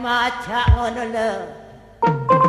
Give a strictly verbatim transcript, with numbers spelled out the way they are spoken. Macha Onolo.